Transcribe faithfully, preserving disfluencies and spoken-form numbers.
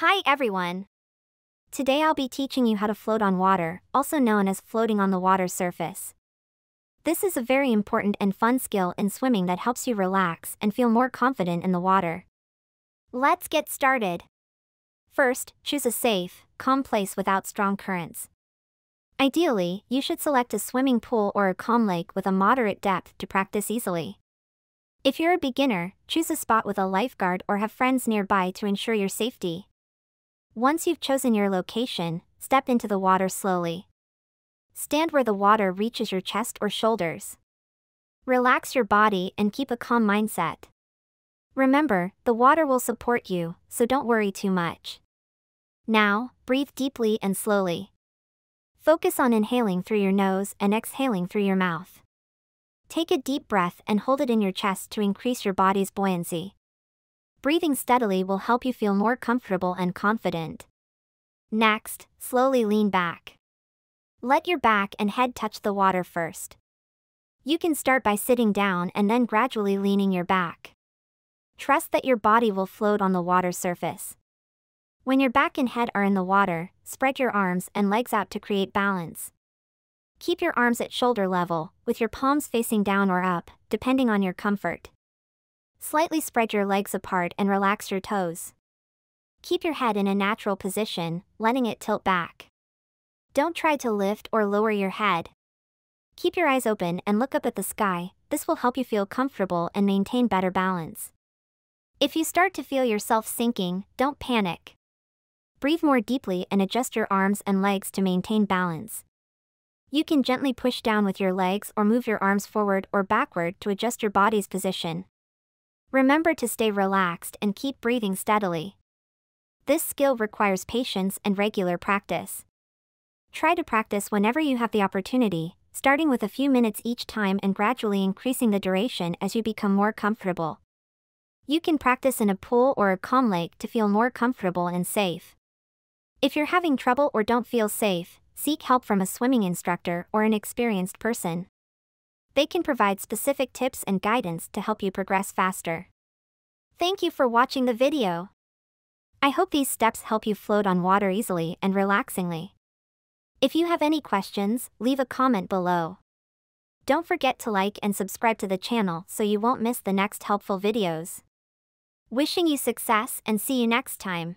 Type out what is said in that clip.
Hi everyone! Today I'll be teaching you how to float on water, also known as floating on the water surface. This is a very important and fun skill in swimming that helps you relax and feel more confident in the water. Let's get started! First, choose a safe, calm place without strong currents. Ideally, you should select a swimming pool or a calm lake with a moderate depth to practice easily. If you're a beginner, choose a spot with a lifeguard or have friends nearby to ensure your safety. Once you've chosen your location, step into the water slowly. Stand where the water reaches your chest or shoulders. Relax your body and keep a calm mindset. Remember, the water will support you, so don't worry too much. Now, breathe deeply and slowly. Focus on inhaling through your nose and exhaling through your mouth. Take a deep breath and hold it in your chest to increase your body's buoyancy. Breathing steadily will help you feel more comfortable and confident. Next, slowly lean back. Let your back and head touch the water first. You can start by sitting down and then gradually leaning your back. Trust that your body will float on the water surface. When your back and head are in the water, spread your arms and legs out to create balance. Keep your arms at shoulder level, with your palms facing down or up, depending on your comfort. Slightly spread your legs apart and relax your toes. Keep your head in a natural position, letting it tilt back. Don't try to lift or lower your head. Keep your eyes open and look up at the sky. This will help you feel comfortable and maintain better balance. If you start to feel yourself sinking, don't panic. Breathe more deeply and adjust your arms and legs to maintain balance. You can gently push down with your legs or move your arms forward or backward to adjust your body's position. Remember to stay relaxed and keep breathing steadily. This skill requires patience and regular practice. Try to practice whenever you have the opportunity, starting with a few minutes each time and gradually increasing the duration as you become more comfortable. You can practice in a pool or a calm lake to feel more comfortable and safe. If you're having trouble or don't feel safe, seek help from a swimming instructor or an experienced person. They can provide specific tips and guidance to help you progress faster. Thank you for watching the video. I hope these steps help you float on water easily and relaxingly. If you have any questions, leave a comment below. Don't forget to like and subscribe to the channel so you won't miss the next helpful videos. Wishing you success and see you next time.